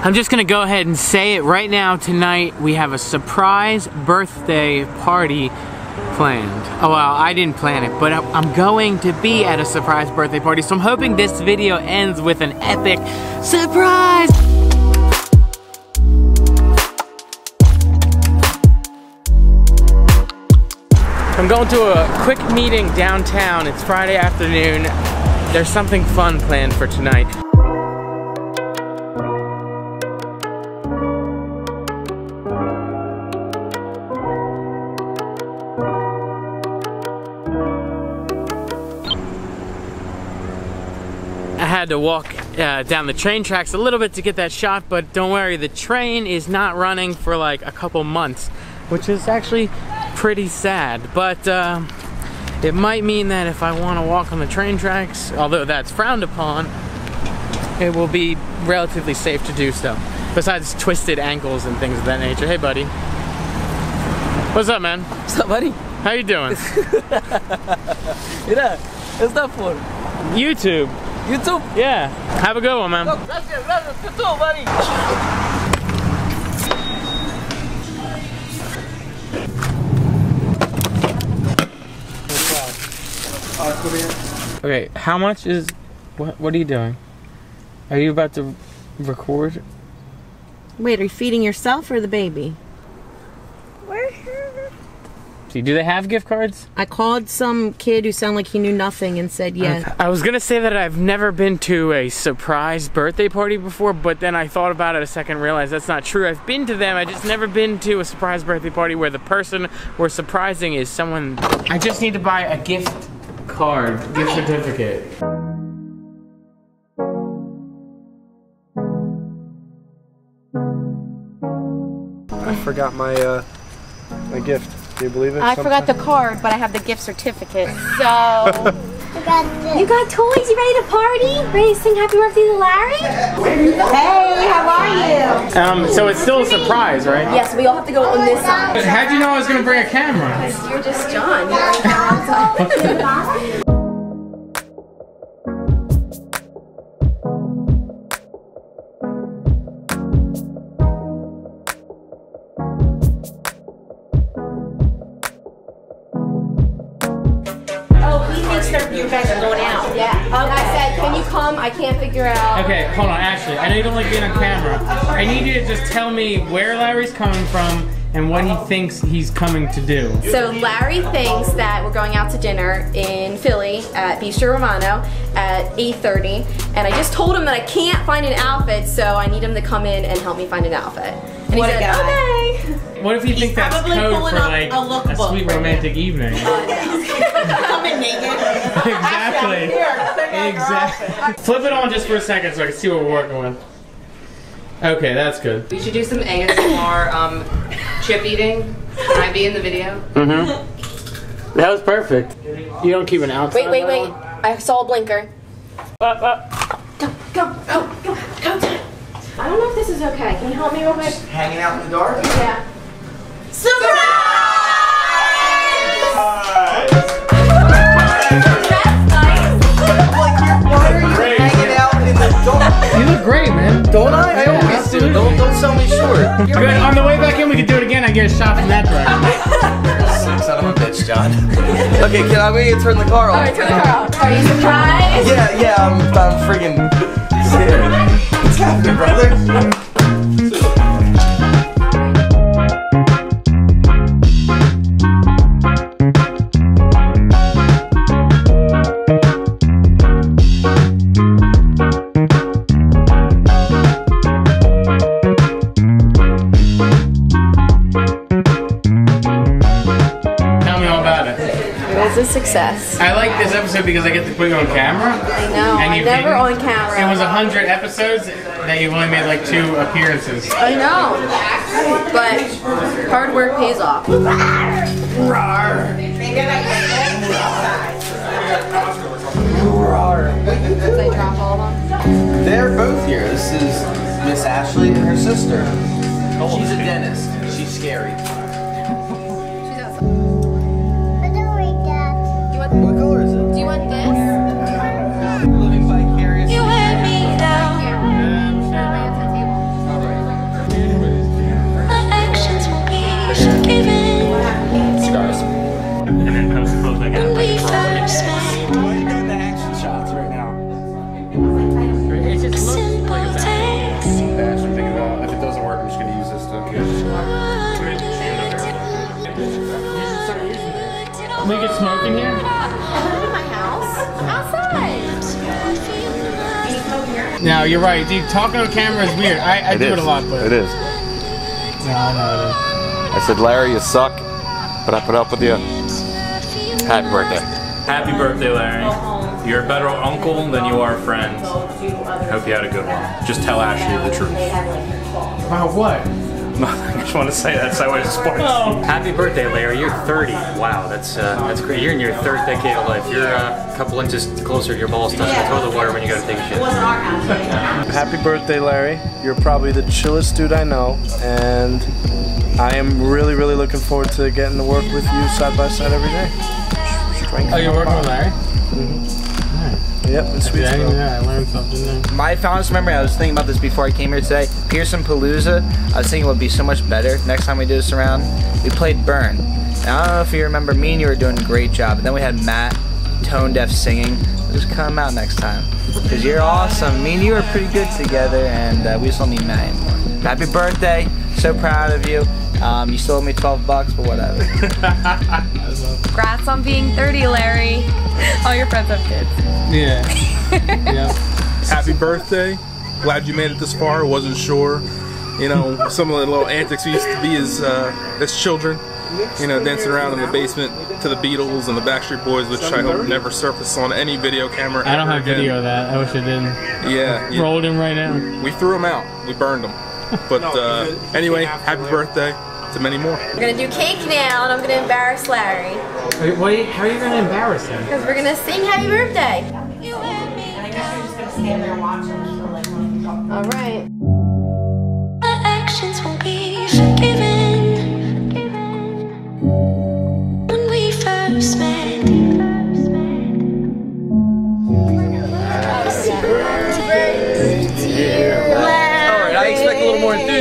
I'm just gonna go ahead and say it right now. Tonight we have a surprise birthday party planned. Oh, well, I didn't plan it, but I'm going to be at a surprise birthday party, so I'm hoping this video ends with an epic surprise. I'm going to a quick meeting downtown. It's Friday afternoon. There's something fun planned for tonight. I had to walk down the train tracks a little bit to get that shot, but don't worry, the train is not running for like a couple months, which is actually pretty sad, but it might mean that if I want to walk on the train tracks, although that's frowned upon, it will be relatively safe to do so, besides twisted ankles and things of that nature. Hey buddy, what's up, man? What's up, buddy? How you doing? Mira, what's that for? YouTube. YouTube? Yeah. Have a good one, man. Gracias, gracias. You too, buddy. Okay, how much is... What are you doing? Are you about to record? Wait, are you feeding yourself or the baby? See, do they have gift cards? I called some kid who sounded like he knew nothing and said yes. Yeah. I was gonna say that I've never been to a surprise birthday party before, but then I thought about it a second and realized that's not true. I've been to them, I just never been to a surprise birthday party where the person we're surprising is someone. I just need to buy a gift card, gift certificate. I forgot my my gift. Do you believe it? I forgot the card, but I have the gift certificate. So you got toys. You ready to party? Ready to sing Happy Birthday to Larry? Hey, how are you? So it's still a surprise, right? Yes, we all have to go on this side. How'd you know I was gonna bring a camera? Because you're just John. You're you guys are going out. Yeah. I said, can you come? I can't figure out. Okay, hold on, Ashley. I know you don't like being on camera. I need you to just tell me where Larry's coming from and what he thinks he's coming to do. So Larry thinks that we're going out to dinner in Philly at Bistro Romano at 8:30, and I just told him that I can't find an outfit, so I need him to come in and help me find an outfit. And he said, okay. What if you think that's code for like a sweet romantic evening? Coming naked. Exactly. Exactly. Flip it on just for a second so I can see what we're working with. Okay, that's good. We should do some ASMR chip eating. Can I be in the video? Mm-hmm. That was perfect. You don't keep an outside. Wait, wait, wait. I saw a blinker. Up, up. Go, go, go, go, go, go. I don't know if this is okay. Can you help me real quick? Just hanging out in the dark? Yeah. Surprise! Surprise! You look great, man. Don't I? I always do. Don't sell me short. Good. On the way back in, we can do it again. I get a shot from that direction. Son of a bitch, John. Okay, kid, I'm gonna turn the car off. Alright, turn the car off. Are you surprised? Yeah, yeah, I'm friggin' scared. What's happening, brother? Success. I like this episode because I get to put you on camera. I know, I'm never on camera. It was 100 episodes that you've only made like 2 appearances. I know, but hard work pays off. Did I drop all of them? They're both here. This is Miss Ashley and her sister. She's a dentist. She's scary. What color is it? Do you want this? Living vicariously. You had me down. Here. Should I lay it to the table? We can smoke in here? In my house. Outside. Can you smoke here? No, you're right. Dude, talking to camera is weird. I do it a lot, but... It is. No, I know it is. I said, Larry, you suck, but I put up with you. Happy birthday. Happy birthday, Larry. You're a better uncle than you are a friend. I hope you had a good one. Just tell Ashley the truth. About what? I just want to say that's how it starts. Oh. Happy birthday, Larry. You're 30. Wow, that's great. You're in your third decade of life. You're a couple inches closer to your balls touching the toilet water when you go to take a shit. Happy birthday, Larry. You're probably the chillest dude I know, and I am really, really looking forward to getting to work with you side by side every day. Oh, you're working with Larry? Mm-hmm. Nice. Yep, and sweet. Yeah, I learned something there. My fondest memory, I was thinking about this before I came here today, Pearson Palooza. I was thinking it would be so much better next time we do this around. We played Burn. And I don't know if you remember, me and you were doing a great job. And then we had Matt, tone deaf singing. We'll just come out next time. Because you're awesome. Me and you are pretty good together, and we just don't need Matt anymore. Happy birthday. So proud of you. You still owe me 12 bucks, but whatever. Congrats on being 30, Larry. All your friends have kids. Yeah. Yeah. Happy birthday. Glad you made it this far. Wasn't sure. You know, some of the little antics we used to be as children. You know, dancing around in the basement to the Beatles and the Backstreet Boys, which I hope never surface on any video camera. I don't have video of that. I wish I didn't. Yeah. Rolled him right now. We threw him out. We burned him. But anyway, happy birthday to many more. We're going to do cake now, and I'm going to embarrass Larry. How are you going to embarrass him? Because we're going to sing happy birthday. You and me. And I guess you're just going to stand there and watch him for like one talk. All right. My actions will be forgiven. When we first met.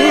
you.